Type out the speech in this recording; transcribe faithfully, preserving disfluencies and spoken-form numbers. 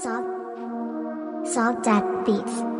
Soft, soft tap beats.